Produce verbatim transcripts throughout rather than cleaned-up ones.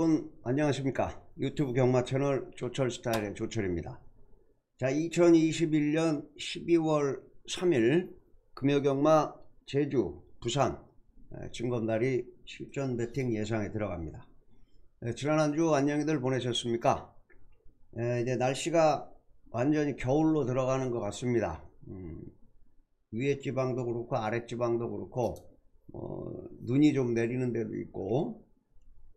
여러분 안녕하십니까. 유튜브 경마 채널 조철스타일의 조철입니다. 자, 이천이십일 년 십이월 삼일 금요경마 제주, 부산 증검다리 실전 배팅 예상에 들어갑니다. 예, 지난 한주 안녕히들 보내셨습니까? 예, 이제 날씨가 완전히 겨울로 들어가는 것 같습니다. 음, 위에 지방도 그렇고 아래 지방도 그렇고 어, 눈이 좀 내리는 데도 있고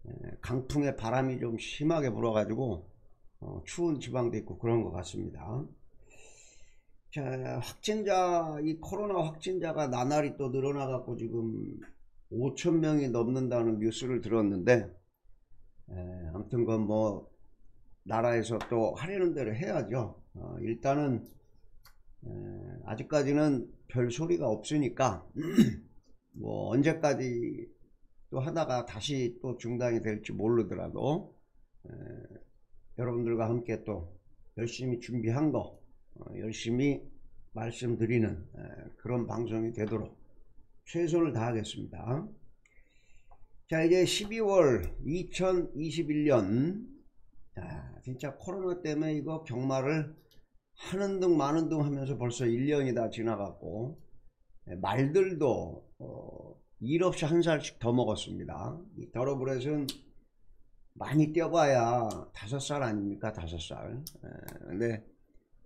예, 강풍에 바람이 좀 심하게 불어 가지고 어, 추운 지방도 있고 그런 것 같습니다. 자, 확진자, 이 코로나 확진자가 나날이 또 늘어나 갖고 지금 오천 명이 넘는다는 뉴스를 들었는데, 에, 아무튼 건 뭐 나라에서 또 하려는 대로 해야죠. 어, 일단은 에, 아직까지는 별 소리가 없으니까 뭐 언제까지 또 하다가 다시 또 중단이 될지 모르더라도 에, 여러분들과 함께 또 열심히 준비한 거 어, 열심히 말씀드리는 에, 그런 방송이 되도록 최선을 다하겠습니다. 자, 이제 십이월 이천이십일 년 아, 진짜 코로나 때문에 이거 경마를 하는 둥 마는 둥 하면서 벌써 일 년이 다 지나갔고 에, 말들도 어, 일 없이 한 살씩 더 먹었습니다. 이 더러브렛은 많이 뛰어봐야 다섯 살 아닙니까? 다섯 살. 에, 근데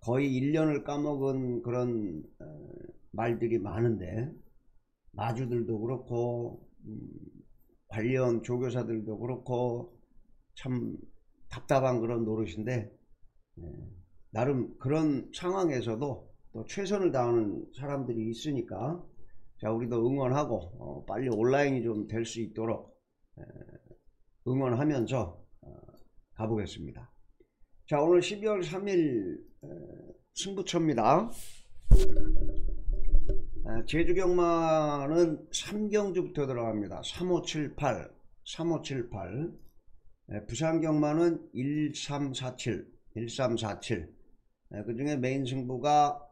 거의 일 년을 까먹은 그런 에, 말들이 많은데, 마주들도 그렇고 음, 관련 조교사들도 그렇고 참 답답한 그런 노릇인데, 에, 나름 그런 상황에서도 또 최선을 다하는 사람들이 있으니까, 자, 우리도 응원하고 어, 빨리 온라인이 좀 될 수 있도록 에, 응원하면서 어, 가보겠습니다. 자, 오늘 십이월 삼일 에, 승부처입니다. 에, 제주경마는 삼경주부터 들어갑니다. 삼 오 칠 팔, 삼 오 칠 팔. 에, 부산경마는 일 삼 사 칠, 일 삼 사 칠. 에, 그 중에 메인 승부가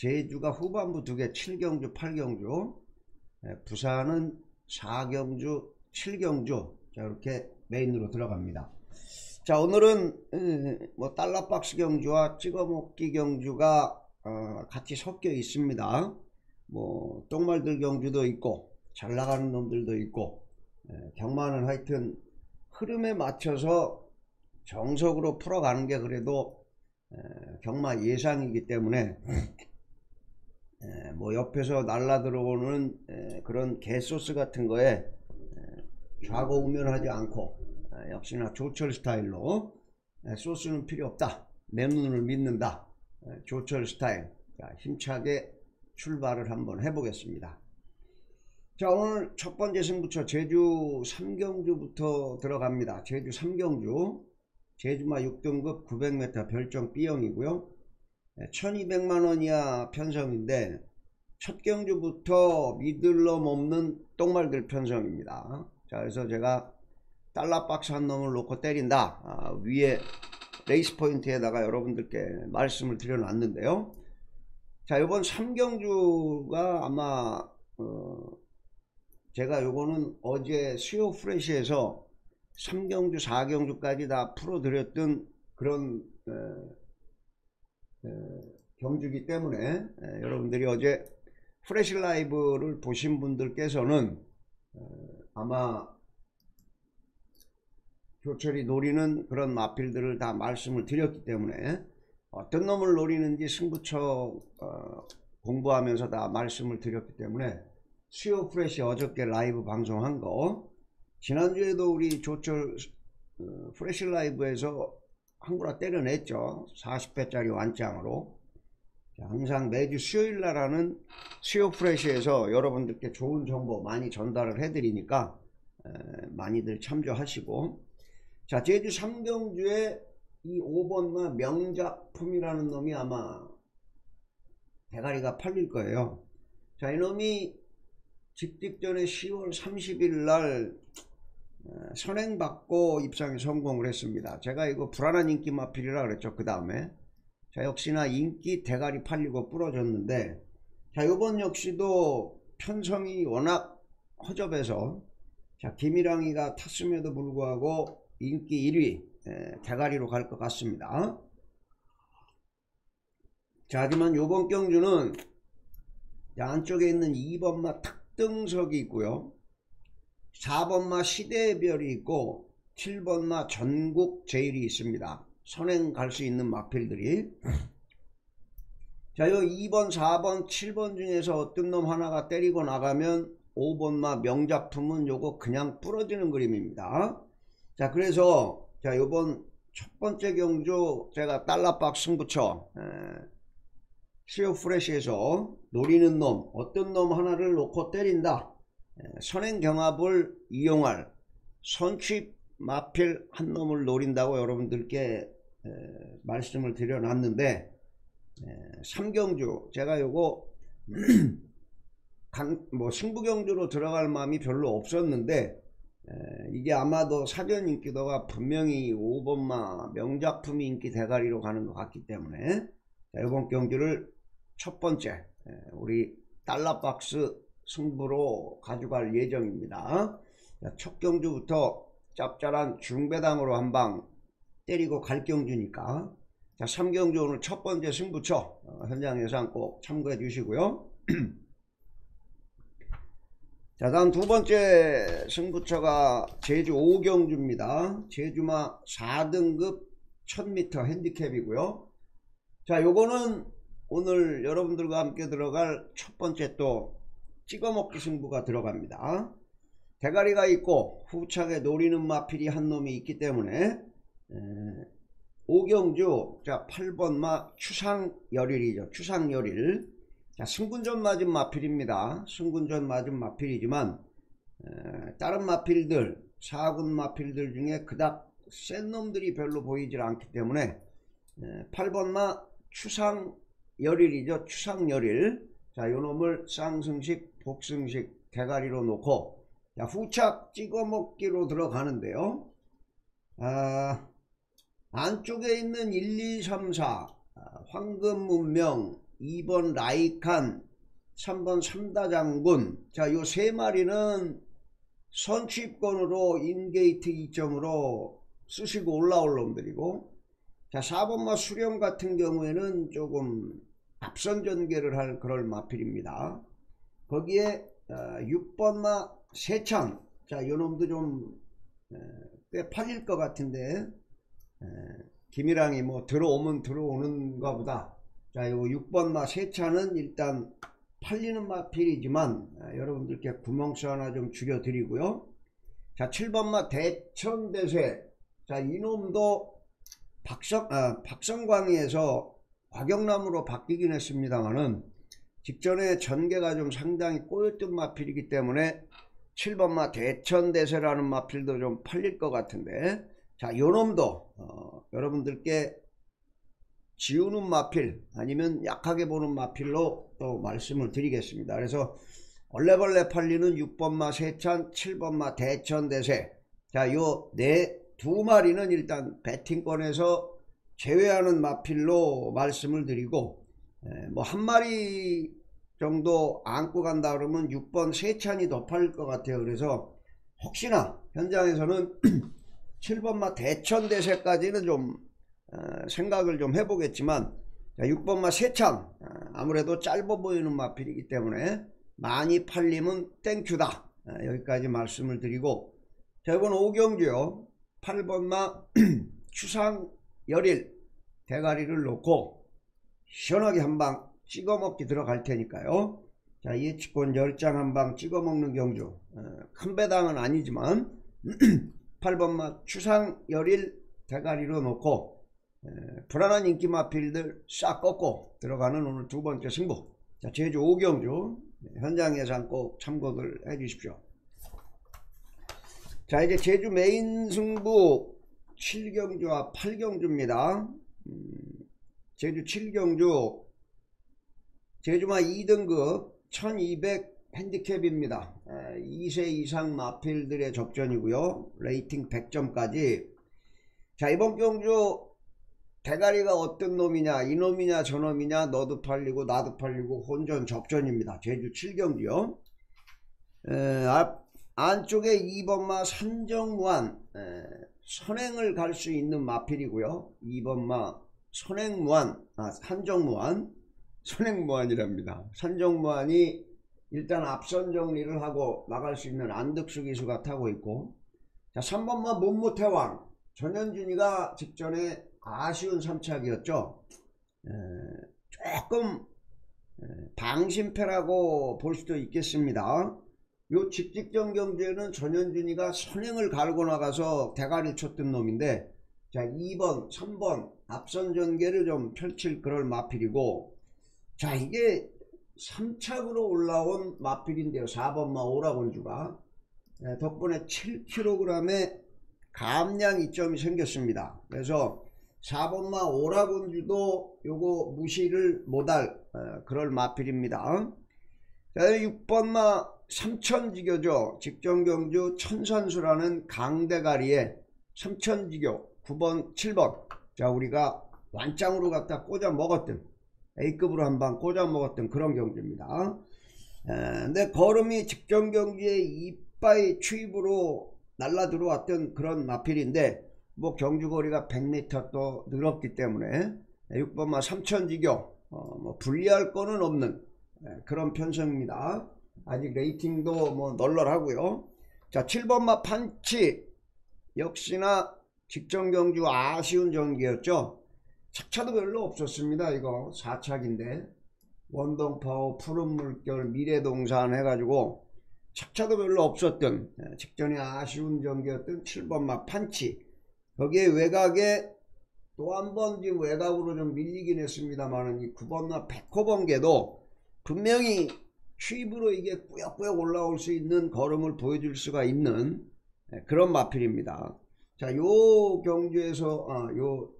제주가 후반부 두 개, 칠 경주, 팔 경주. 에, 부산은 사 경주, 칠 경주. 자, 이렇게 메인으로 들어갑니다. 자, 오늘은 뭐 달러박스 경주와 찍어먹기 경주가 어, 같이 섞여 있습니다. 뭐 똥말들 경주도 있고 잘 나가는 놈들도 있고, 에, 경마는 하여튼 흐름에 맞춰서 정석으로 풀어가는 게 그래도 에, 경마 예상이기 때문에 에, 뭐 옆에서 날라 들어오는 에, 그런 개소스 같은 거에 좌고우면하지 않고 에, 역시나 조철 스타일로 에, 소스는 필요 없다, 내 눈을 믿는다, 에, 조철 스타일. 자, 힘차게 출발을 한번 해보겠습니다. 자, 오늘 첫 번째 승부처 제주 삼 경주부터 들어갑니다. 제주 삼 경주 제주마 육 등급 구백 미터 별정 B형이고요 에, 천이백만 원 이하 편성인데, 첫 경주부터 미들럼 없는 똥말들 편성입니다. 자, 그래서 제가 달러박스 한 놈을 놓고 때린다, 아, 위에 레이스 포인트에다가 여러분들께 말씀을 드려놨는데요. 자, 요번 삼 경주가 아마 어, 제가 요거는 어제 수요 프레시에서 삼 경주 사 경주까지 다 풀어드렸던 그런 에, 에, 경주기 때문에 에, 여러분들이 어제 프레시 라이브를 보신 분들께서는 에, 아마 조철이 노리는 그런 마필들을 다 말씀을 드렸기 때문에 어떤 놈을 노리는지 승부처 어, 공부하면서 다 말씀을 드렸기 때문에, 수요 프레시 어저께 라이브 방송한 거, 지난주에도 우리 조철 어, 프레시 라이브에서 한구라 때려냈죠. 사십 회짜리 완장으로. 항상 매주 수요일날 하는 수요프레시에서 여러분들께 좋은 정보 많이 전달을 해드리니까 에, 많이들 참조하시고. 자, 제주 삼 경주에 이 오 번마 명작품이라는 놈이 아마 대가리가 팔릴 거예요. 자, 이놈이 직직전에 시월 삼십일날 선행받고 입상에 성공을 했습니다. 제가 이거 불안한 인기 마필이라 그랬죠. 그 다음에 자, 역시나 인기 대가리 팔리고 부러졌는데, 자, 요번 역시도 편성이 워낙 허접해서 자, 비밀왕이가 탔음에도 불구하고 인기 일 위, 에, 대가리로 갈 것 같습니다. 자, 하지만 요번 경주는 안쪽에 있는 이 번마 특등석이 있고요, 사 번마 시대별이 있고, 칠 번마 전국 제일이 있습니다. 선행 갈 수 있는 막필들이. 자, 요 이 번, 사 번, 칠 번 중에서 어떤 놈 하나가 때리고 나가면 오 번마 명작품은 요거 그냥 부러지는 그림입니다. 자, 그래서 자, 요번 첫 번째 경주 제가 달러박 승부처 시오프레시에서 노리는 놈, 어떤 놈 하나를 놓고 때린다, 선행 경합을 이용할 선취 마필 한 놈을 노린다고 여러분들께 에, 말씀을 드려놨는데, 에, 삼 경주 제가 요거 강, 뭐 승부경주로 들어갈 마음이 별로 없었는데, 에, 이게 아마도 사전 인기도가 분명히 오 번마 명작품이 인기 대가리로 가는 것 같기 때문에, 자, 이번 경주를 첫 번째 에, 우리 달러박스 승부로 가져갈 예정입니다. 자, 첫 경주부터 짭짤한 중배당으로 한방 때리고 갈 경주니까, 자, 삼 경주 오늘 첫 번째 승부처, 어, 현장 예상 꼭 참고해 주시고요. 자, 다음 두 번째 승부처가 제주 오 경주입니다. 제주마 사 등급 천 미터 핸디캡이고요. 자, 요거는 오늘 여러분들과 함께 들어갈 첫 번째 또 찍어먹기 승부가 들어갑니다. 대가리가 있고 후차게 노리는 마필이 한 놈이 있기 때문에, 오 경주 자, 팔 번마 추상열일이죠. 추상열일. 자, 승군전 맞은 마필입니다. 승군전 맞은 마필이지만, 에, 다른 마필들, 사군 마필들 중에 그닥 센 놈들이 별로 보이질 않기 때문에, 에, 팔 번마 추상열일이죠. 추상열일. 자, 요 놈을 쌍승식, 복승식 대가리로 놓고, 자, 후착 찍어먹기로 들어가는데요. 아, 안쪽에 있는 일, 이, 삼, 사 황금문명, 이 번 라이칸, 삼 번 삼다장군, 자, 요 세 마리는 선취입권으로 인게이트 이 점으로 쓰시고 올라올 놈들이고, 자, 사 번마 수령 같은 경우에는 조금 앞선 전개를 할 그럴 마필입니다. 거기에 육 번마 세찬, 자, 요놈도 좀 꽤 팔릴 것 같은데, 에, 김이랑이 뭐 들어오면 들어오는가 보다. 자, 요 육 번마 세찬은 일단 팔리는 마필이지만, 에, 여러분들께 구멍수 하나 좀 죽여드리고요. 자, 칠 번마 대천대세, 자, 이놈도 박성, 아, 박성광에서 곽영남으로 바뀌긴 했습니다만은 직전에 전개가 좀 상당히 꼬였던 마필이기 때문에 칠 번마 대천대세라는 마필도 좀 팔릴 것 같은데, 자, 요놈도 어, 여러분들께 지우는 마필 아니면 약하게 보는 마필로 또 말씀을 드리겠습니다. 그래서 얼레벌레 팔리는 육 번마 세찬, 칠 번마 대천대세, 자, 요 네 두 마리는 일단 배팅권에서 제외하는 마필로 말씀을 드리고, 뭐 한 마리 정도 안고 간다 그러면 육 번 세찬이 더 팔릴 것 같아요. 그래서 혹시나 현장에서는 칠 번마 대천대세까지는 좀 생각을 좀 해보겠지만, 육 번마 세찬 아무래도 짧아 보이는 마필이기 때문에 많이 팔리면 땡큐다, 여기까지 말씀을 드리고, 자, 이번 오 경주요 팔 번마 추상열일 대가리를 놓고 시원하게 한방 찍어먹기 들어갈 테니까요. 자, 예측권 열 장 한방 찍어먹는 경주, 큰 배당은 아니지만 팔 번마 추상열일 대가리로 놓고, 에, 불안한 인기 마필들 싹 꺾고 들어가는 오늘 두 번째 승부. 자, 제주 오 경주 현장 예상 꼭 참고를 해 주십시오. 자, 이제 제주 메인 승부 칠 경주와 팔 경주입니다. 음, 제주 칠 경주 제주마 이 등급 천이백 핸디캡입니다. 이 세 이상 마필들의 접전이고요. 레이팅 백 점까지. 자, 이번 경주 대가리가 어떤 놈이냐, 이놈이냐 저놈이냐, 너도 팔리고 나도 팔리고 혼전 접전입니다. 제주 칠 경주요. 에, 앞, 안쪽에 이 번마 산정무안 선행을 갈 수 있는 마필이고요. 이 번마 선행무안, 아, 산정무안, 선행무안이랍니다. 산정무안이 일단 앞선 정리를 하고 나갈 수 있는 안득수 기수가 타고 있고, 자, 삼 번마 문무태왕, 전현준이가 직전에 아쉬운 삼착이었죠. 에, 조금 방심패라고 볼 수도 있겠습니다. 요 직직전 경주에는 전현준이가 선행을 갈고 나가서 대가리 쳤던 놈인데, 자, 이 번, 삼 번 앞선 전개를 좀 펼칠 그럴 마필이고, 자, 이게 삼 착으로 올라온 마필인데요. 사 번마 오라곤주가 덕분에 칠 킬로그램의 감량 이점이 생겼습니다. 그래서 사 번마 오라곤주도 요거 무시를 못할 그럴 마필입니다. 자, 육 번마 삼천지교죠. 직전경주 천산수라는 강대가리에 삼천지교 구 번, 칠 번, 자, 우리가 완짱으로 갖다 꽂아 먹었던, A급으로 한방 꽂아 먹었던 그런 경주입니다. 에, 근데 걸음이 직전경주에 이빠이 추입으로 날라 들어왔던 그런 마필인데, 뭐 경주거리가 백 미터 또 늘었기 때문에 육 번마 삼천지교 어, 뭐 불리할 거는 없는 에, 그런 편성입니다. 아직 레이팅도 뭐 널널하고요. 자, 칠 번마 판치 역시나 직전 경주 아쉬운 전기였죠. 착차도 별로 없었습니다. 이거 사 착인데 원동파워, 푸른 물결, 미래동산 해가지고 착차도 별로 없었던, 직전에 아쉬운 전기였던 칠 번마 판치, 거기에 외곽에 또 한 번 지금 외곽으로 좀 밀리긴 했습니다만은 이 구 번마 백호번개도 분명히 추입으로 이게 꾸역꾸역 올라올 수 있는 걸음을 보여줄 수가 있는 그런 마필입니다. 자, 요 경주에서, 아, 요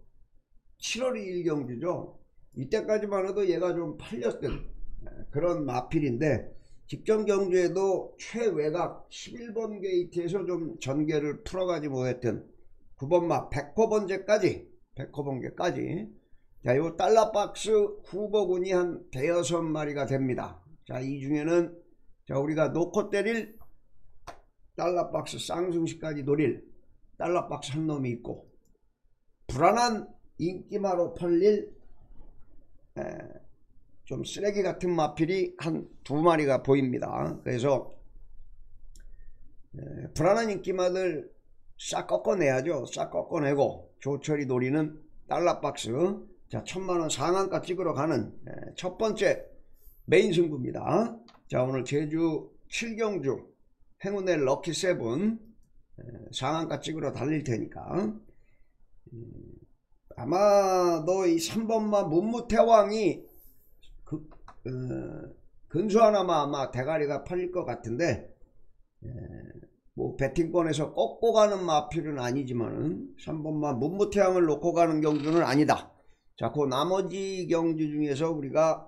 칠월 이일 경주죠. 이때까지만 해도 얘가 좀 팔렸던 그런 마필인데, 직전 경주에도 최외곽 십일 번 게이트에서 좀 전개를 풀어가지 못했던 구 번마 백호번제까지, 백호번제까지, 자, 요 달러박스 후보군이 한 대여섯 마리가 됩니다. 자, 이 중에는, 자, 우리가 놓고 때릴 달러박스 쌍승시까지 노릴 달러박스 한 놈이 있고, 불안한 인기마로 팔릴 에, 좀 쓰레기 같은 마필이 한 두 마리가 보입니다. 그래서 에, 불안한 인기마들 싹 꺾어내야죠. 싹 꺾어내고 조철이 노리는 달러박스, 자, 천만원 상한가 찍으러 가는 에, 첫 번째 메인 승부입니다. 자, 오늘 제주 칠 경주 행운의 럭키 세븐 상한가 찍으러 달릴 테니까, 음, 아마도 이 삼 번마 문무태왕이 그, 어, 근수 하나만 아마 대가리가 팔릴 것 같은데, 에, 뭐 배팅권에서 꺾고 가는 마필은 아니지만은 삼 번마 문무태왕을 놓고 가는 경주는 아니다. 자, 그 나머지 경주 중에서 우리가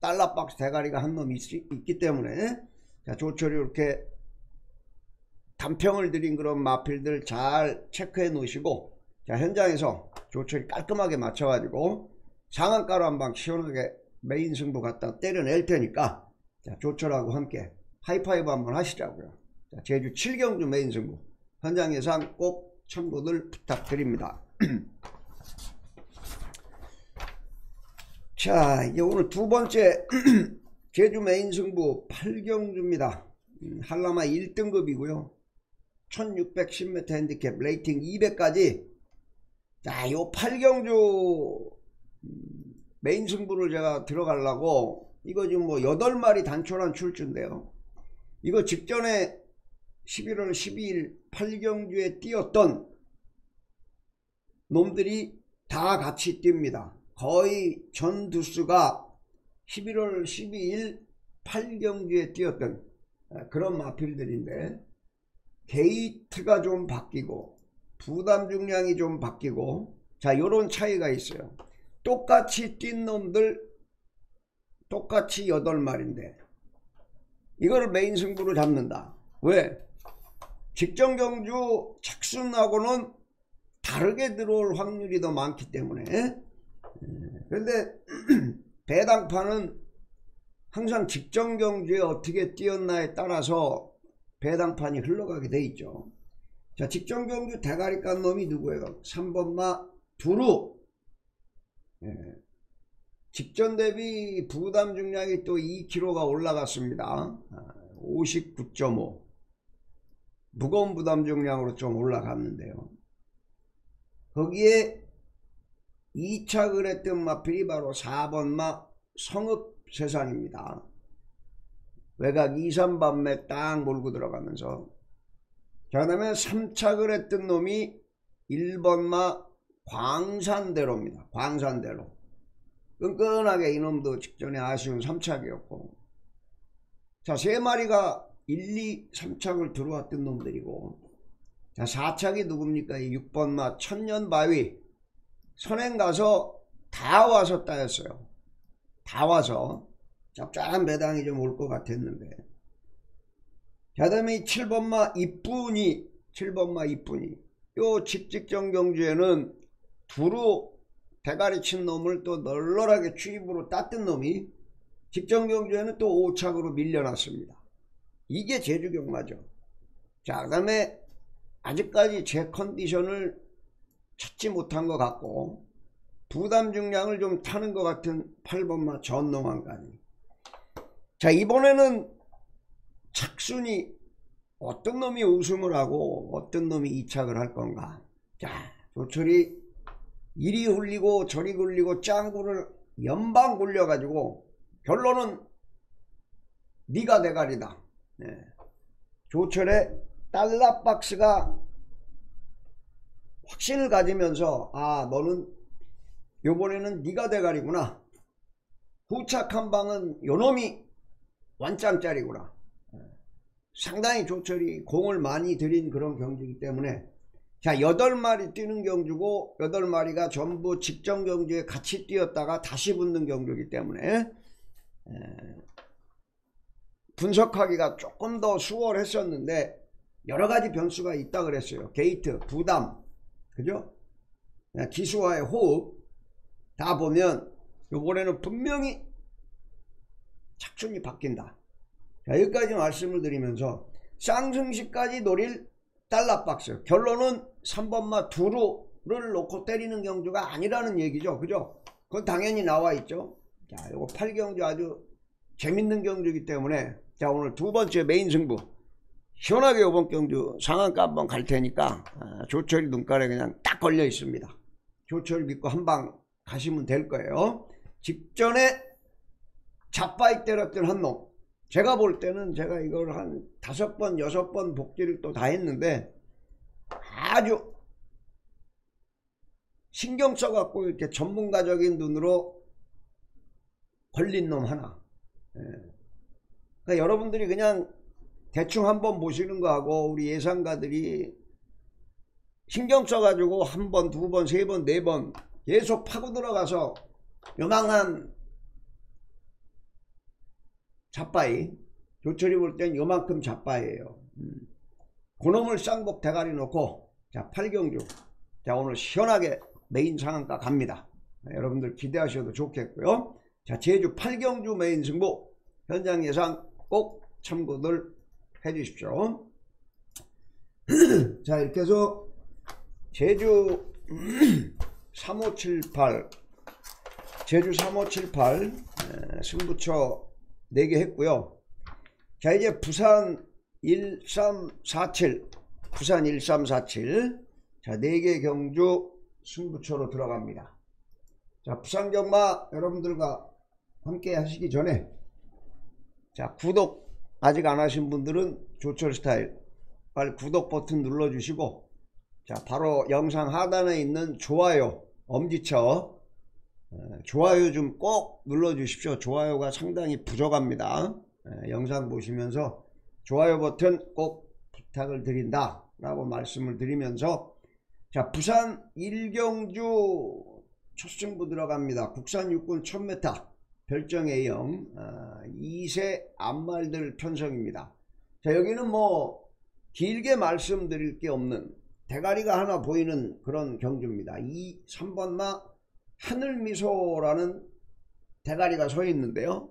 달러박스 대가리가 한 놈 있기 때문에, 자, 조철이 이렇게 단평을 드린 그런 마필들 잘 체크해 놓으시고, 자, 현장에서 조철이 깔끔하게 맞춰가지고 상한가로 한방 시원하게 메인 승부 갖다 때려낼 테니까, 자, 조철하고 함께 하이파이브 한번 하시자고요. 자, 제주 칠 경주 메인 승부 현장 예상 꼭 참고들 부탁드립니다. 자, 이제 오늘 두 번째 제주 메인 승부 팔 경주입니다. 음, 한라마 일 등급이고요. 천육백십 미터 핸디캡 레이팅 이백까지. 자, 요 팔 경주 메인 승부를 제가 들어가려고, 이거 지금 뭐 여덟 마리 단촐한 출주인데요. 이거 직전에 십일월 십이일 팔 경주에 뛰었던 놈들이 다 같이 뜁니다. 거의 전 두수가 십일월 십이일 팔 경주에 뛰었던 그런 마필들인데, 게이트가 좀 바뀌고 부담 중량이 좀 바뀌고, 자, 요런 차이가 있어요. 똑같이 뛴 놈들 똑같이 여덟 마리인데 이거를 메인 승부로 잡는다. 왜? 직전 경주 착순하고는 다르게 들어올 확률이 더 많기 때문에. 그런데 배당판은 항상 직전 경주에 어떻게 뛰었나에 따라서 배당판이 흘러가게 돼 있죠. 자, 직전경주 대가리 깐 놈이 누구예요? 삼 번마 두루. 예. 직전 대비 부담 중량이 또 이 킬로그램가 올라갔습니다. 오십구 점 오. 무거운 부담 중량으로 좀 올라갔는데요. 거기에 이 차 그랬던 마필이 바로 사 번마 성읍세산입니다. 외곽 이, 삼 반매 딱 몰고 들어가면서. 자, 그 다음에 삼 차 그랬던 놈이 일 번마 광산대로입니다. 광산대로. 끈끈하게 이놈도 직전에 아쉬운 삼 착이었고. 자, 세 마리가 일, 이, 삼 착을 들어왔던 놈들이고. 자, 사 착이 누굽니까? 이 육 번마 천년바위. 선행 가서 다 와서 따였어요. 다 와서. 짭짤한 배당이 좀 올 것 같았는데. 자, 다음에 칠 번마 이쁜이. 칠 번마 이쁜이. 요 직직전 경주에는 두루 대가리 친 놈을 또 널널하게 추입으로 땄던 놈이 직전 경주에는 또 오 착으로 밀려났습니다. 이게 제주 경마죠. 자, 그 다음에 아직까지 제 컨디션을 찾지 못한 것 같고 부담 중량을 좀 타는 것 같은 팔 번마 전농왕까지. 자, 이번에는 착순이 어떤 놈이 우승을 하고 어떤 놈이 이착을 할 건가. 자, 조철이 이리 굴리고 저리 굴리고 짱구를 연방 굴려 가지고 결론은 네가 대가리다. 네. 조철의 달러박스가 확신을 가지면서, 아, 너는 요번에는 네가 대가리구나. 후착 한 방은 요놈이 완짱짜리구나. 상당히 조철이 공을 많이 들인 그런 경주이기 때문에. 자, 여덟 마리 뛰는 경주고 여덟 마리가 전부 직전 경주에 같이 뛰었다가 다시 붙는 경주이기 때문에 분석하기가 조금 더 수월했었는데 여러가지 변수가 있다 그랬어요. 게이트, 부담, 그죠? 기수와의 호흡 다 보면 요번에는 분명히 착순이 바뀐다. 자, 여기까지 말씀을 드리면서 쌍승시까지 노릴 달러박스. 결론은 삼 번마 두루를 놓고 때리는 경주가 아니라는 얘기죠. 그죠? 그건 당연히 나와 있죠. 자, 요거 팔 경주 아주 재밌는 경주이기 때문에. 자, 오늘 두 번째 메인 승부. 시원하게 요번 경주 상한가 한번 갈 테니까 조철이 눈깔에 그냥 딱 걸려 있습니다. 조철 믿고 한방 가시면 될 거예요. 직전에 잡바이 때렸던 한 놈. 제가 볼 때는 제가 이걸 한 다섯 번, 여섯 번 복귀를 또 다 했는데 아주 신경 써갖고 이렇게 전문가적인 눈으로 걸린 놈 하나. 예. 그러니까 여러분들이 그냥 대충 한번 보시는 거하고 우리 예상가들이 신경 써가지고 한 번, 두 번, 세 번, 네 번 계속 파고 들어가서 요망한 잡바이. 조철이 볼 땐 요만큼 잡바이에요. 음. 그놈을 쌍복 대가리 놓고. 자, 팔 경주. 자, 오늘 시원하게 메인 상한가 갑니다. 자, 여러분들 기대하셔도 좋겠고요. 자, 제주 팔 경주 메인 승부 현장 예상 꼭 참고들 해주십시오. 자, 이렇게 해서 제주 삼오칠팔, 제주 삼오칠팔 에, 승부처 네 개 했고요. 자, 이제 부산 일삼사칠, 부산 일삼사칠. 자, 네 개 경주 승부처로 들어갑니다. 자, 부산 경마 여러분들과 함께 하시기 전에, 자, 구독 아직 안 하신 분들은 조철 스타일 빨리 구독 버튼 눌러 주시고, 자, 바로 영상 하단에 있는 좋아요, 엄지척 좋아요 좀 꼭 눌러 주십시오. 좋아요가 상당히 부족합니다. 예, 영상 보시면서 좋아요 버튼 꼭 부탁을 드린다 라고 말씀을 드리면서, 자, 부산 일 경주 첫 승부 들어갑니다. 국산 육군 천 미터 별정 A형 아, 이 세 암말들 편성입니다. 자, 여기는 뭐 길게 말씀드릴 게 없는 대가리가 하나 보이는 그런 경주입니다. 이, 삼 번마 하늘미소라는 대가리가 서 있는데요.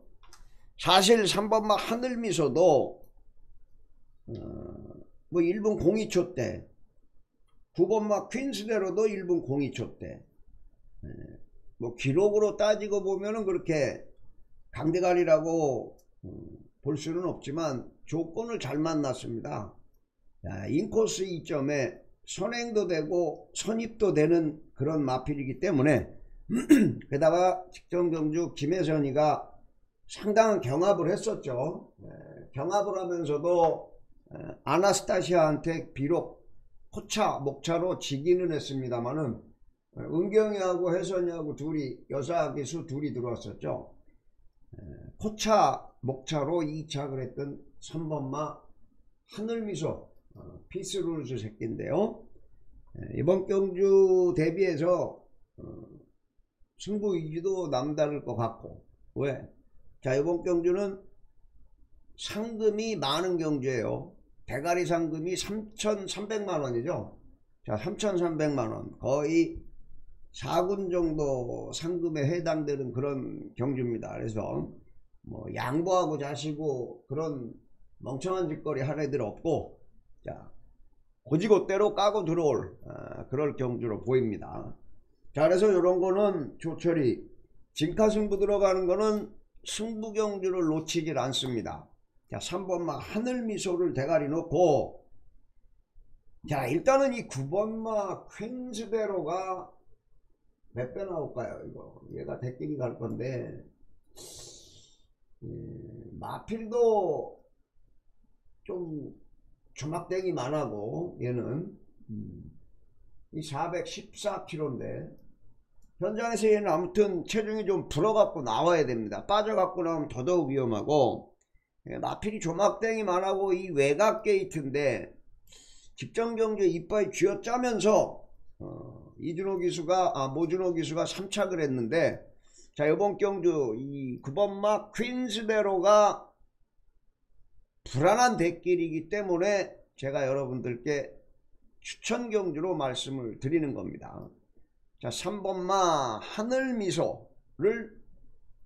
사실 삼 번마 하늘미소도 어, 뭐 일본 공이초 때, 두 번 막 퀸즈대로도 일본 공이초 때, 예, 뭐 기록으로 따지고 보면은 그렇게 강대갈이라고 음, 볼 수는 없지만 조건을 잘 만났습니다. 야, 인코스 이점에 선행도 되고 선입도 되는 그런 마필이기 때문에 게다가 직전경주 김혜선이가 상당한 경합을 했었죠. 예, 경합을 하면서도 예, 아나스타시아한테 비록 코차 목차로 지기는 했습니다만은 예, 은경이하고 혜선이하고 둘이 여사기수 둘이 들어왔었죠. 예, 코차 목차로 이착을 했던 삼 번마 하늘미소 어, 피스룰즈 새끼인데요. 예, 이번 경주 대비해서 어, 승부 위주도 남다를 것 같고. 왜? 자, 이번 경주는 상금이 많은 경주예요. 대가리 상금이 삼천삼백만 원이죠. 자, 삼천삼백만 원, 거의 사군 정도 상금에 해당되는 그런 경주입니다. 그래서 뭐 양보하고 자시고 그런 멍청한 짓거리 할 애들 없고, 자, 고지고대로 까고 들어올 아, 그럴 경주로 보입니다. 자, 그래서 이런 거는 조철이 진카 승부 들어가는 거는 승부 경주를 놓치질 않습니다. 자, 삼 번마 하늘미소를 대가리 놓고, 자, 일단은 이 구 번마 퀸즈대로가 몇 배 나올까요? 이거 얘가 대끼기 갈 건데, 음, 마필도 좀 주막대기만 하고, 얘는 음, 이 사백십사 킬로그램인데 현장에서 얘는 아무튼 체중이 좀 불어갖고 나와야 됩니다. 빠져갖고 나오면 더더욱 위험하고, 예, 마필이 조막땡이만 하고 이 외곽 게이트인데 직전 경주에 이빨이 쥐어짜면서 어, 이준호 기수가 아 모준호 기수가 삼 착을 했는데, 자, 이번 경주 이 구 번마 퀸즈대로가 불안한 대길이기 때문에 제가 여러분들께 추천 경주로 말씀을 드리는 겁니다. 자, 삼 번마 하늘미소를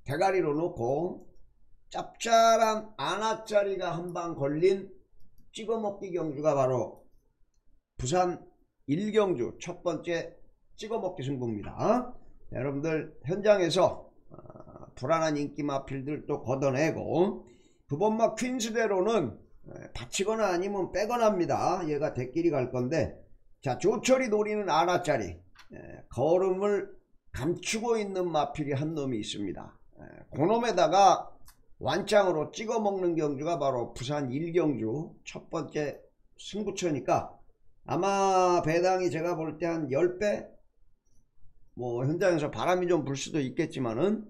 대가리로 놓고 짭짤한 아나짜리가 한방 걸린 찍어먹기 경주가 바로 부산 일 경주 첫 번째 찍어먹기 승부입니다. 여러분들 현장에서 불안한 인기 마필들 또 걷어내고, 두 번마 퀸즈대로는 다치거나 아니면 빼거나 합니다. 얘가 대끼리 갈 건데, 자, 조철이 노리는 아나짜리 걸음을 감추고 있는 마필이 한 놈이 있습니다. 그놈에다가 완장으로 찍어먹는 경주가 바로 부산 일 경주 첫 번째 승부처니까 아마 배당이 제가 볼 때 한 십 배? 뭐 현장에서 바람이 좀 불 수도 있겠지만은,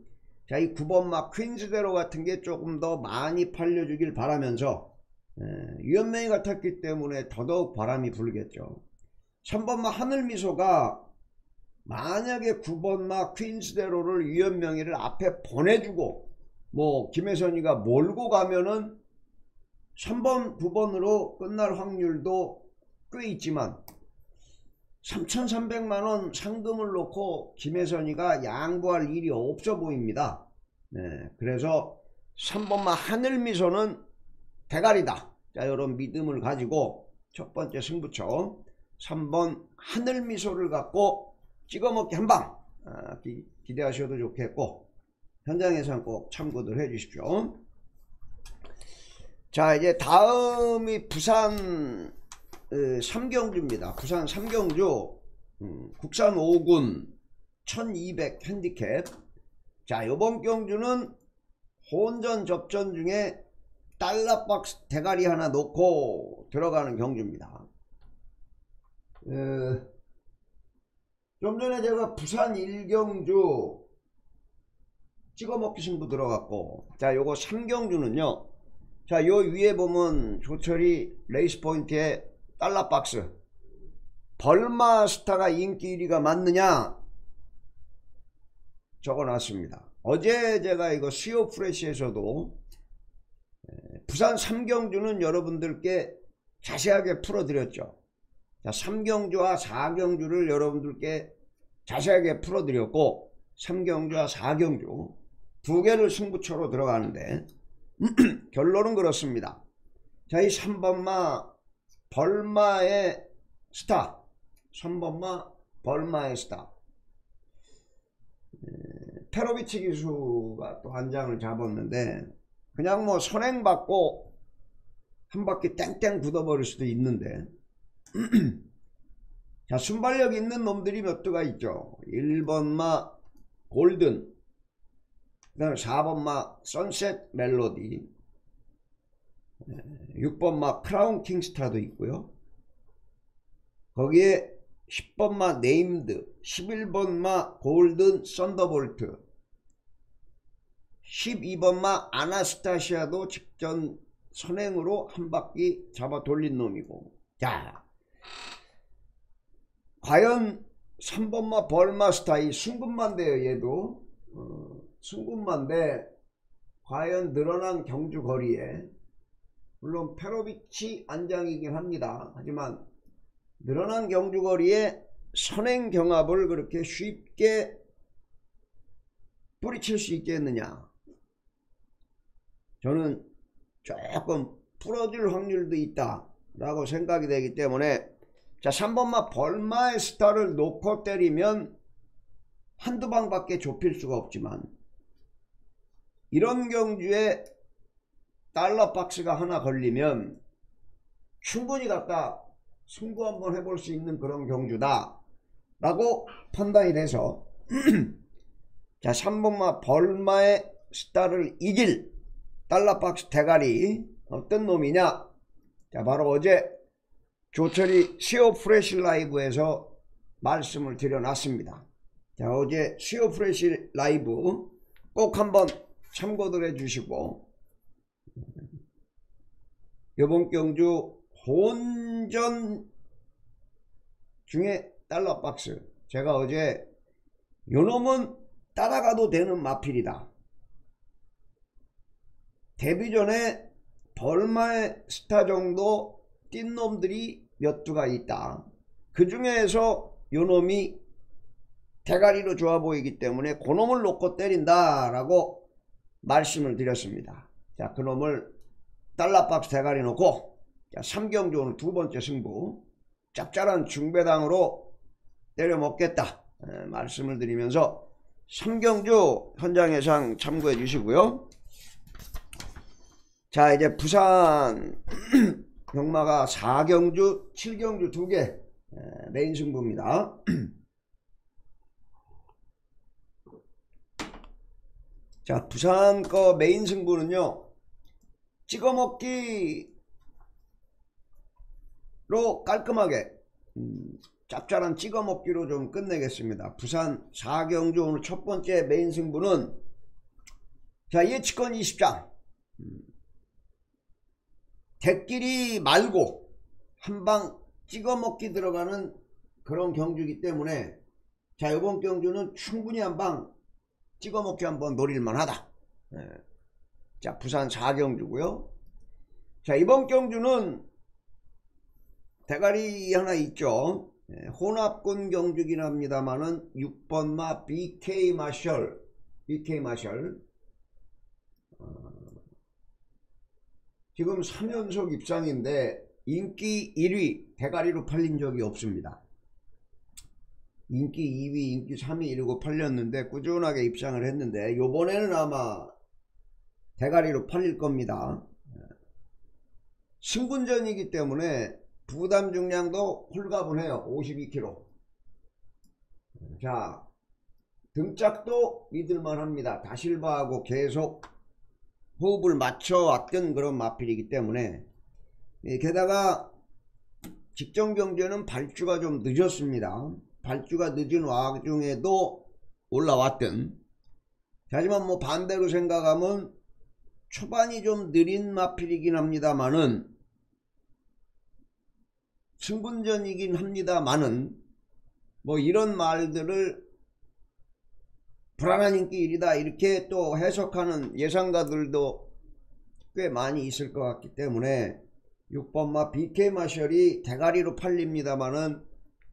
자, 이 구 번마 퀸즈대로 같은 게 조금 더 많이 팔려주길 바라면서, 예, 유연맹이 같았기 때문에 더더욱 바람이 불겠죠. 삼 번마 하늘미소가 만약에 구 번마 퀸즈대로를 유연명의를 앞에 보내주고 뭐 김혜선이가 몰고 가면은 삼 번, 구 번으로 끝날 확률도 꽤 있지만, 삼천삼백만 원 상금을 놓고 김혜선이가 양보할 일이 없어 보입니다. 네, 그래서 삼 번마 하늘미소는 대가리다. 자, 이런 믿음을 가지고 첫 번째 승부처 삼 번 하늘미소를 갖고 찍어먹기 한방 아, 기대하셔도 좋겠고, 현장에서는 꼭 참고들 해 주십시오. 자, 이제 다음이 부산 삼 경주입니다. 부산 삼 경주 음, 국산 오 군 천이백 핸디캡. 자, 요번 경주는 혼전 접전 중에 달러박스 대가리 하나 놓고 들어가는 경주입니다. 에, 좀 전에 제가 부산 일 경주 찍어먹기 승부 들어갔고, 자, 요거 삼 경주는요 자, 요 위에 보면 조철이 레이스 포인트에 달러박스 벌마스타가 인기 일 위가 맞느냐 적어놨습니다. 어제 제가 이거 수요 프레시에서도 부산 삼 경주는 여러분들께 자세하게 풀어드렸죠. 자, 삼 경주와 사 경주를 여러분들께 자세하게 풀어드렸고, 삼 경주와 사 경주 두 개를 승부처로 들어가는데 결론은 그렇습니다. 자, 이 삼 번마 벌마의 스타. 삼 번마 벌마의 스타. 페로비치 기수가 또 한 장을 잡았는데 그냥 뭐 선행받고 한 바퀴 땡땡 굳어버릴 수도 있는데 자, 순발력 있는 놈들이 몇 두가 있죠. 일 번마 골든, 그 다음에 사 번마 선셋멜로디, 육 번마 크라운 킹스타도 있고요. 거기에 십 번마 네임드, 십일 번마 골든썬더볼트, 십이 번마 아나스타시아도 직전 선행으로 한 바퀴 잡아 돌린 놈이고. 자, 과연 삼 번마 벌마스타, 이 순금만대요. 얘도 어, 순금만대 과연 늘어난 경주 거리에, 물론 페로비치 안장이긴 합니다. 하지만 늘어난 경주 거리에 선행 경합을 그렇게 쉽게 뿌리칠 수 있겠느냐. 저는 조금 풀어질 확률도 있다 라고 생각이 되기 때문에, 자, 삼 번마 벌마의 스타를 놓고 때리면 한두 방밖에 좁힐 수가 없지만, 이런 경주에 달러 박스가 하나 걸리면 충분히 갖다 승부 한번 해볼 수 있는 그런 경주다 라고 판단이 돼서 자, 삼 번마 벌마의 스타를 이길 달러박스 대가리 어떤 놈이냐. 자, 바로 어제 조철이 시오 프레시 라이브에서 말씀을 드려놨습니다. 자, 어제 시오 프레시 라이브 꼭 한번 참고들 해주시고, 요번 경주 혼전 중에 달러박스, 제가 어제 요놈은 따라가도 되는 마필이다, 데뷔 전에 벌마의 스타 정도 뛴 놈들이 몇 두가 있다, 그 중에서 요놈이 대가리로 좋아 보이기 때문에 그 놈을 놓고 때린다 라고 말씀을 드렸습니다. 자, 그 놈을 달러박스 대가리 놓고, 자, 삼 경주 오늘 두 번째 승부 짭짤한 중배당으로 때려 먹겠다, 네, 말씀을 드리면서 삼 경주 현장 예상 참고해 주시고요. 자, 이제 부산 경마가 사 경주 칠 경주 두 개 메인 승부입니다. 자, 부산 거 메인 승부는요, 찍어먹기로 깔끔하게 음, 짭짤한 찍어먹기로 좀 끝내겠습니다. 부산 사 경주 오늘 첫 번째 메인 승부는, 자, 예측권 이십 장, 음, 대끼리 말고 한방 찍어먹기 들어가는 그런 경주이기 때문에, 자, 요번 경주는 충분히 한방 찍어먹기 한번 노릴만하다. 네. 자, 부산 사 경주고요. 자, 이번 경주는 대가리 하나 있죠. 네, 혼합군 경주긴 합니다만은 육 번마 비케이마셜, 비케이마셜 지금 삼 연속 입상인데 인기 일 위 대가리로 팔린 적이 없습니다. 인기 이 위, 인기 삼 위 이러고 팔렸는데 꾸준하게 입상을 했는데 요번에는 아마 대가리로 팔릴 겁니다. 승분전이기 때문에 부담 중량도 홀가분해요. 오십이 킬로그램. 자, 등짝도 믿을만 합니다. 다실바하고 계속 호흡을 맞춰왔던 그런 마필이기 때문에, 게다가 직전 경주에는 발주가 좀 늦었습니다. 발주가 늦은 와중에도 올라왔던. 하지만 뭐 반대로 생각하면 초반이 좀 느린 마필이긴 합니다만은, 승분전이긴 합니다만은, 뭐 이런 말들을 불안한 인기 일이다 이렇게 또 해석하는 예상가들도 꽤 많이 있을 것 같기 때문에 육 번마 비케이마셜이 대가리로 팔립니다만은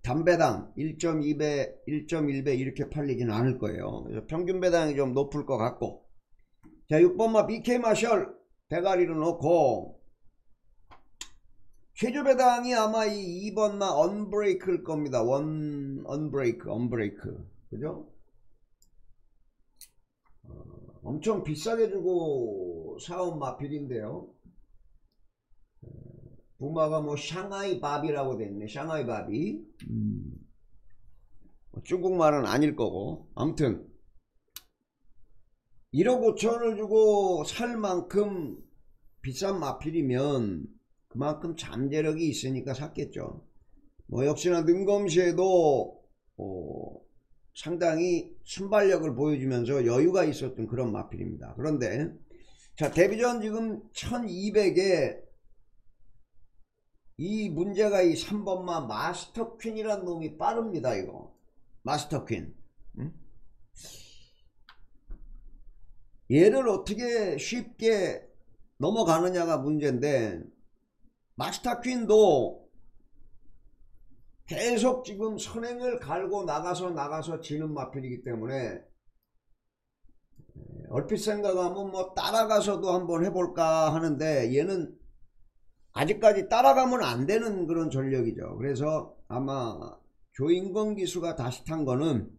단배당 일 점 이 배, 일 점 일 배 이렇게 팔리진 않을 거예요. 그래서 평균 배당이 좀 높을 것 같고, 자, 육 번마 비케이마셜 대가리로 놓고 캐주배당이 아마 이 이번만 언브레이크일 겁니다. 원 언브레이크 언브레이크 그죠? 어, 엄청 비싸게 주고 사온 마필인데요. 부마가 뭐 샹하이 바비라고 돼있네. 샹하이 바비 음. 중국말은 아닐 거고 아무튼 일억 오천을 주고 살 만큼 비싼 마필이면 그만큼 잠재력이 있으니까 샀겠죠. 뭐 역시나 능검시에도 어 상당히 순발력을 보여주면서 여유가 있었던 그런 마필입니다. 그런데 자 데뷔전 지금 천이백에 이 문제가 이 삼 번만 마스터퀸이란 놈이 빠릅니다. 이거 마스터퀸 응? 얘를 어떻게 쉽게 넘어가느냐가 문제인데 마스터퀸도 계속 지금 선행을 갈고 나가서 나가서 지는 마필이기 때문에 얼핏 생각하면 뭐 따라가서도 한번 해볼까 하는데 얘는 아직까지 따라가면 안 되는 그런 전력이죠. 그래서 아마 조인권 기수가 다시 탄 거는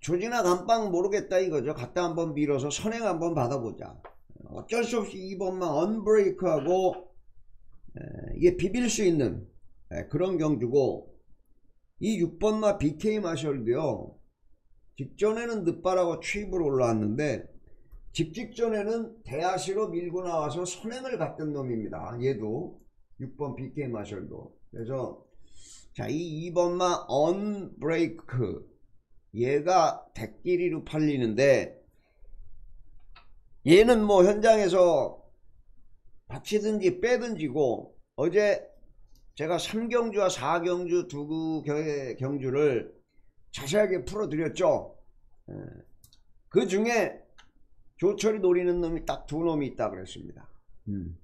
조지나 감빵 모르겠다 이거죠. 갔다 한번 밀어서 선행 한번 받아보자. 어쩔 수 없이 이번만 언브레이크하고 이게 비빌 수 있는 그런 경주고 이 육 번마 비케이마셜도요 직전에는 늦바라고 취입으로 올라왔는데 집 직전에는 대하시로 밀고 나와서 선행을 갔던 놈입니다. 얘도 육 번 비케이마셜도. 그래서 자 이 이 번마 언브레이크 얘가 대끼리로 팔리는데 얘는 뭐 현장에서 받치든지 빼든지고 어제 제가 삼 경주와 사 경주 두 경주를 자세하게 풀어드렸죠. 그 중에 조철이 노리는 놈이 딱 두 놈이 있다 그랬습니다. 음.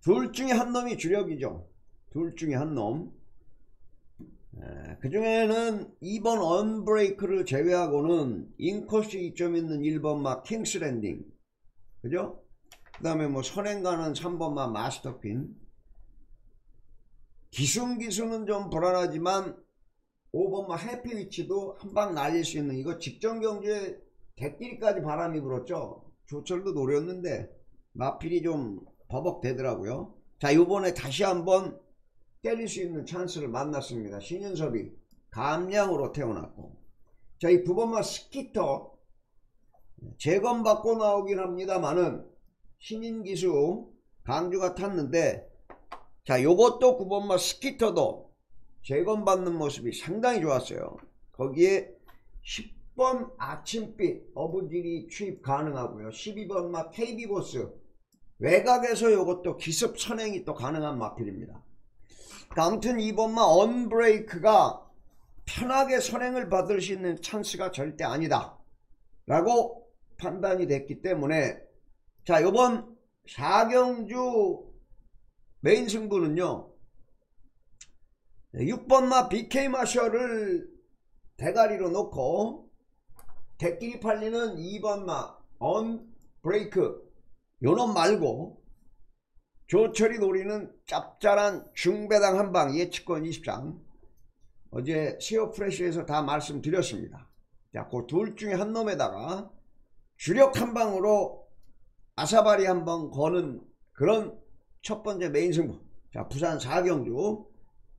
둘 중에 한 놈이 주력이죠. 둘 중에 한 놈. 그 중에는 이 번 언브레이크를 제외하고는 인코스 이점 있는 일 번마 킹스랜딩 그죠? 그 다음에 뭐 선행가는 삼 번마 마스터핀 기순기수는 좀 불안하지만 오 번마 해피위치도 한방 날릴 수 있는 이거 직전경주에 대끼리까지 바람이 불었죠. 조철도 노렸는데 마필이 좀 버벅대더라고요. 자 요번에 다시 한번 때릴 수 있는 찬스를 만났습니다. 신윤섭이 감량으로 태어났고 자 이 구 번마 스키터 재검받고 나오긴 합니다만은 신인기수 강주가 탔는데 자 요것도 구 번마 스키터도 재검받는 모습이 상당히 좋았어요. 거기에 십 번 아침빛 어부질이 취입 가능하고요. 십이 번마 케이비보스 외곽에서 요것도 기습 선행이 또 가능한 마필입니다. 아무튼 이번만 언브레이크가 편하게 선행을 받을 수 있는 찬스가 절대 아니다 라고 판단이 됐기 때문에 자 요번 사 경주 메인 승부는요 육 번마 비케이마셜을 대가리로 놓고 대끼리 팔리는 이 번마 언브레이크 요놈 말고 조철이 노리는 짭짤한 중배당 한방 예측권 이십 장 어제 시어프레쉬에서 다 말씀드렸습니다. 자, 그 둘 중에 한 놈에다가 주력 한방으로 아사바리 한방 거는 그런 첫 번째 메인 승부 자 부산 사 경주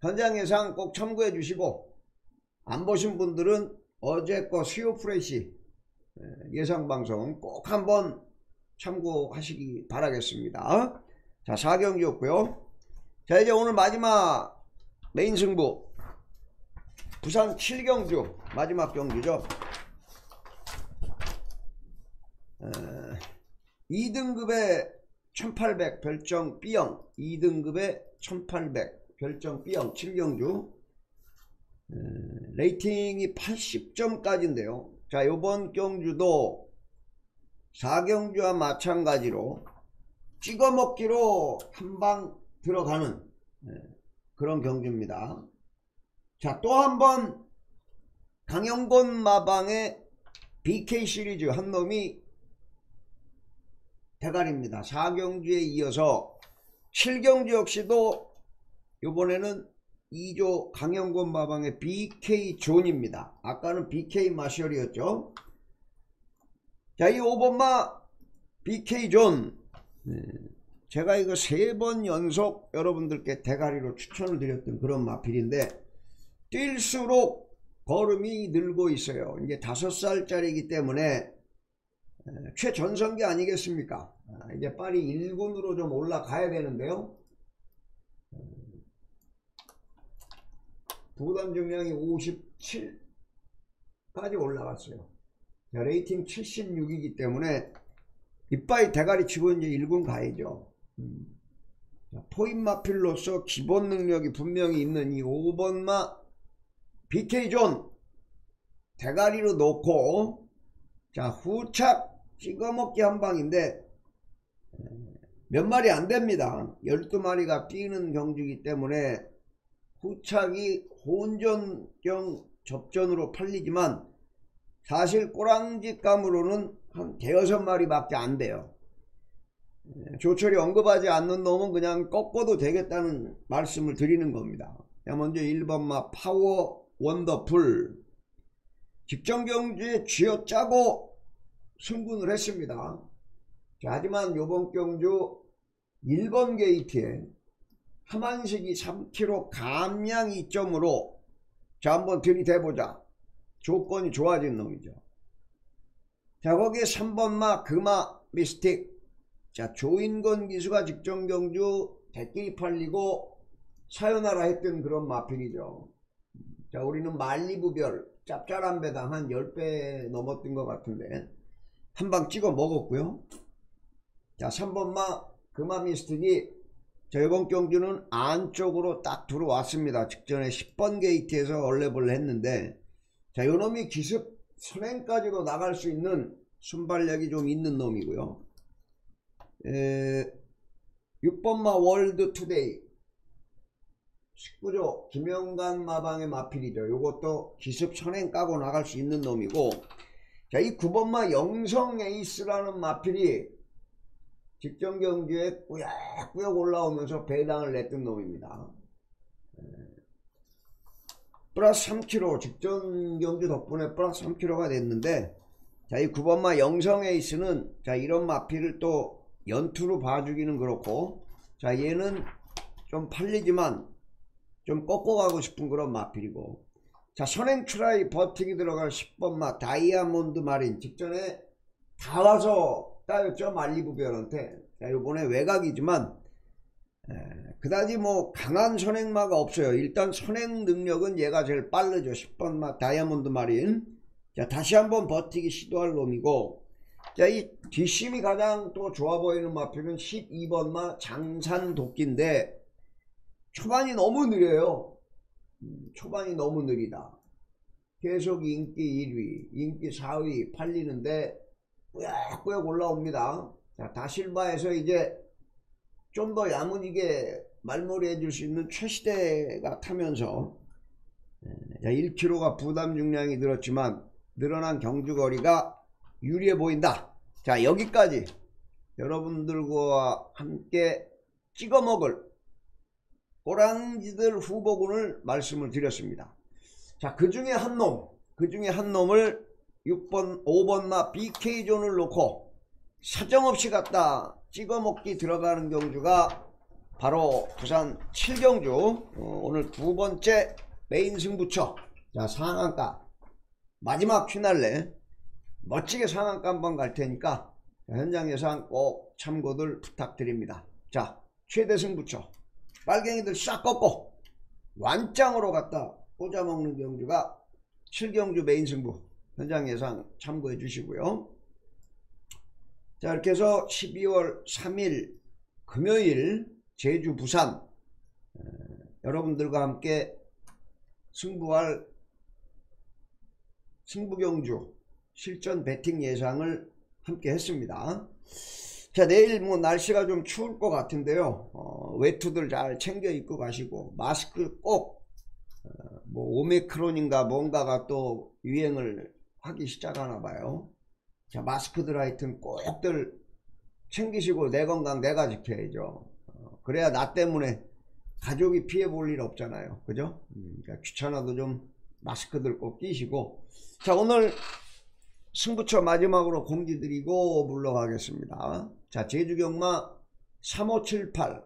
현장 예상 꼭 참고해 주시고 안 보신 분들은 어제 거 시어프레쉬 예상방송 꼭 한번 참고하시기 바라겠습니다. 자 사 경주였고요 자 이제 오늘 마지막 메인 승부 부산 칠 경주 마지막 경기죠. 에, 이 등급의 천팔백 별정 B형 이 등급의 천팔백 별정 B형 칠 경주 에, 레이팅이 팔십 점까지인데요 자 요번 경주도 사 경주와 마찬가지로 찍어먹기로 한방 들어가는 그런 경주입니다. 자 또 한번 강영곤 마방의 비케이 시리즈 한 놈이 대단입니다. 사 경주에 이어서 칠 경주 역시도 이번에는 이 조 강영권 마방의 비케이존입니다. 아까는 비케이마셜이었죠. 자, 이 오 번마 비케이존, 제가 이거 세 번 연속 여러분들께 대가리로 추천을 드렸던 그런 마필인데, 뛸수록 걸음이 늘고 있어요. 이제 다섯 살짜리이기 때문에 최전성기 아니겠습니까? 이제 빨리 일 군으로 좀 올라가야 되는데요. 부담 중량이 오십칠까지 올라갔어요. 자, 레이팅 칠십육이기 때문에 이빨 대가리 치고 이제 일 군 가야죠. 포인 마필로서 기본 능력이 분명히 있는 이 오 번마 비케이존 대가리로 놓고, 자, 후착 찍어먹기 한방인데 몇 마리 안됩니다. 열두 마리가 뛰는 경주이기 때문에 후착이 혼전경 접전으로 팔리지만 사실 꼬랑지감으로는 한 대여섯 마리밖에 안 돼요. 조철이 언급하지 않는 놈은 그냥 꺾어도 되겠다는 말씀을 드리는 겁니다. 먼저 일 번마 파워원더풀, 직전경주에 쥐어짜고 승군을 했습니다. 자, 하지만 요번 경주 일 번 게이트에 하만식이 삼 킬로그램 감량 이점으로, 자, 한번 들이대보자, 조건이 좋아진 놈이죠. 자, 거기에 삼 번마 금화 미스틱, 자, 조인건 기수가 직전 경주 대끼리 팔리고 사요나라 했던 그런 마필이죠. 자, 우리는 말리부별 짭짤한 배당 한 십 배 넘었던 것 같은데 한방 찍어 먹었고요. 자, 삼 번마 금화 미스틱이 자, 이번 경주는 안쪽으로 딱 들어왔습니다. 직전에 십 번 게이트에서 얼레벌레 했는데, 자, 요놈이 기습 선행까지도 나갈 수 있는 순발력이 좀 있는 놈이고요. 에, 육 번마 월드 투데이 십구 조 김영간 마방의 마필이죠. 요것도 기습 선행 까고 나갈 수 있는 놈이고, 자, 이 구 번마 영성 에이스라는 마필이 직전 경주에 꾸역꾸역 올라오면서 배당을 냈던 놈입니다. 플러스 삼 킬로그램, 직전 경주 덕분에 플러스 삼 킬로그램가 됐는데, 자, 이 구 번마 영성 에이스는, 자, 이런 마필을 또 연투로 봐주기는 그렇고, 자, 얘는 좀 팔리지만 좀 꺾어가고 싶은 그런 마필이고, 자, 선행 트라이 버티기 들어갈 십 번마 다이아몬드마린, 직전에 다 와서 따였죠, 말리부별한테. 자, 요번에 외곽이지만 에, 그다지 뭐 강한 선행마가 없어요. 일단 선행 능력은 얘가 제일 빠르죠. 십 번마 다이아몬드 마린, 자, 다시 한번 버티기 시도할 놈이고, 자, 이 뒷심이 가장 또 좋아 보이는 마필은 십이 번마 장산 도끼인데 초반이 너무 느려요. 초반이 너무 느리다. 계속 인기 일 위, 인기 사 위 팔리는데 꾸역꾸역 올라옵니다. 자, 다실바에서 이제 좀 더 야무지게 말머리 해줄 수 있는 최시대가 타면서, 자, 일 킬로그램가 부담 중량이 늘었지만 늘어난 경주거리가 유리해 보인다. 자, 여기까지 여러분들과 함께 찍어먹을 꼬랑지들 후보군을 말씀을 드렸습니다. 자, 그 중에 한 놈, 그 중에 한 놈을 육 번, 오 번마 비케이존을 놓고 사정없이 갔다 찍어먹기 들어가는 경주가 바로 부산 칠 경주, 어, 오늘 두 번째 메인 승부처, 자, 상한가 마지막 휘날레 멋지게 상한가 한번 갈 테니까 현장 예상 꼭 참고들 부탁드립니다. 자, 최대 승부처 빨갱이들 싹 꺾고 완짱으로 갔다 꽂아먹는 경주가 칠 경주 메인 승부, 현장 예상 참고해 주시고요. 자, 이렇게 해서 십이월 삼일 금요일 제주 부산, 에, 여러분들과 함께 승부할 승부경주 실전 배팅 예상을 함께 했습니다. 자, 내일 뭐 날씨가 좀 추울 것 같은데요, 어, 외투들 잘 챙겨 입고 가시고 마스크 꼭, 어, 뭐 오미크론인가 뭔가가 또 유행을 하기 시작하나 봐요. 자, 마스크들 하여튼 꼭들 챙기시고 내 건강 내가 지켜야죠. 어, 그래야 나 때문에 가족이 피해 볼 일 없잖아요. 그죠? 그러니까 귀찮아도 좀 마스크들 꼭 끼시고. 자, 오늘 승부처 마지막으로 공지 드리고 물러가겠습니다. 자, 제주 경마 삼오칠팔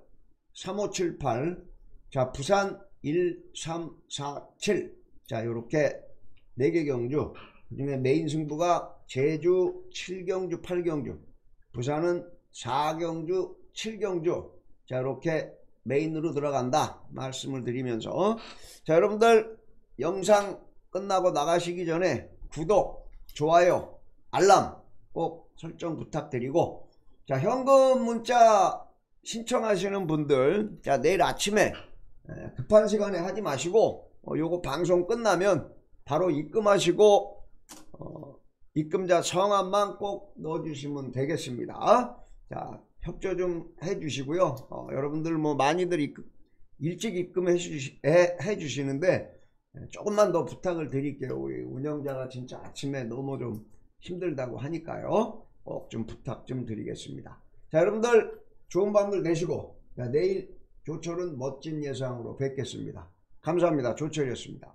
삼오칠팔, 자 부산 일삼사칠, 자 요렇게 네 개 경주, 그 중에 메인 승부가 제주 칠 경주 팔 경주, 부산은 사 경주 칠 경주, 자 요렇게 메인으로 들어간다 말씀을 드리면서, 어? 자 여러분들 영상 끝나고 나가시기 전에 구독, 좋아요, 알람 꼭 설정 부탁드리고, 자 현금 문자 신청하시는 분들, 자 내일 아침에 급한 시간에 하지 마시고, 어, 요거 방송 끝나면 바로 입금하시고, 어, 입금자 성함만 꼭 넣어주시면 되겠습니다. 자 협조 좀 해주시고요. 어, 여러분들 뭐 많이들 입금, 일찍 입금해 주시, 해, 해 주시는데 조금만 더 부탁을 드릴게요. 우리 운영자가 진짜 아침에 너무 좀 힘들다고 하니까요. 꼭 좀 부탁 좀 드리겠습니다. 자 여러분들 좋은 밤들 되시고, 자, 내일 조철은 멋진 예상으로 뵙겠습니다. 감사합니다. 조철이었습니다.